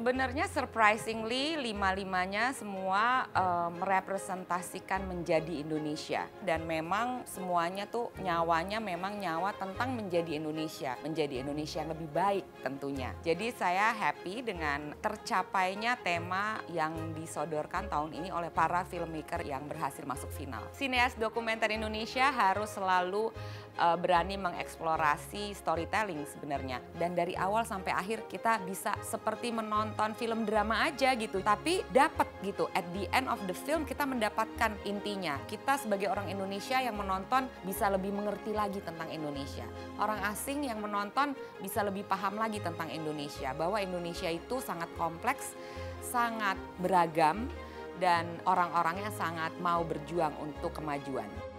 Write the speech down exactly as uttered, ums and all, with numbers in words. Sebenarnya surprisingly lima-limanya semua uh, merepresentasikan menjadi Indonesia. Dan memang semuanya tuh nyawanya memang nyawa tentang menjadi Indonesia. Menjadi Indonesia yang lebih baik tentunya. Jadi saya happy dengan tercapainya tema yang disodorkan tahun ini oleh para filmmaker yang berhasil masuk final. Sineas dokumenter Indonesia harus selalu uh, berani mengeksplorasi storytelling sebenarnya. Dan dari awal sampai akhir kita bisa seperti menonton nonton film drama aja gitu, tapi dapat gitu. At the end of the film kita mendapatkan intinya. Kita sebagai orang Indonesia yang menonton bisa lebih mengerti lagi tentang Indonesia. Orang asing yang menonton bisa lebih paham lagi tentang Indonesia. Bahwa Indonesia itu sangat kompleks, sangat beragam, dan orang-orangnya sangat mau berjuang untuk kemajuan.